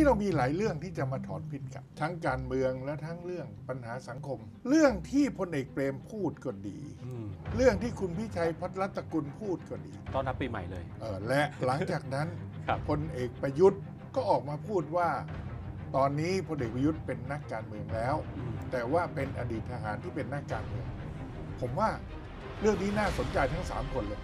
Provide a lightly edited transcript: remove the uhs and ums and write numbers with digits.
ที่เรามีหลายเรื่องที่จะมาถอนพิษกันทั้งการเมืองและทั้งเรื่องปัญหาสังคมเรื่องที่พลเอกเปรมพูดก็ดีเรื่องที่คุณพิชัยพัฒน์รัตนกุลพูดก็ดีตอนรับปีใหม่เลยและหลังจากนั้นพลเอกประยุทธ์ก็ออกมาพูดว่าตอนนี้พลเอกประยุทธ์เป็นนักการเมืองแล้วแต่ว่าเป็นอดีตทหารที่เป็นนักการเมืองผมว่าเรื่องนี้น่าสนใจทั้ง3 คนเลย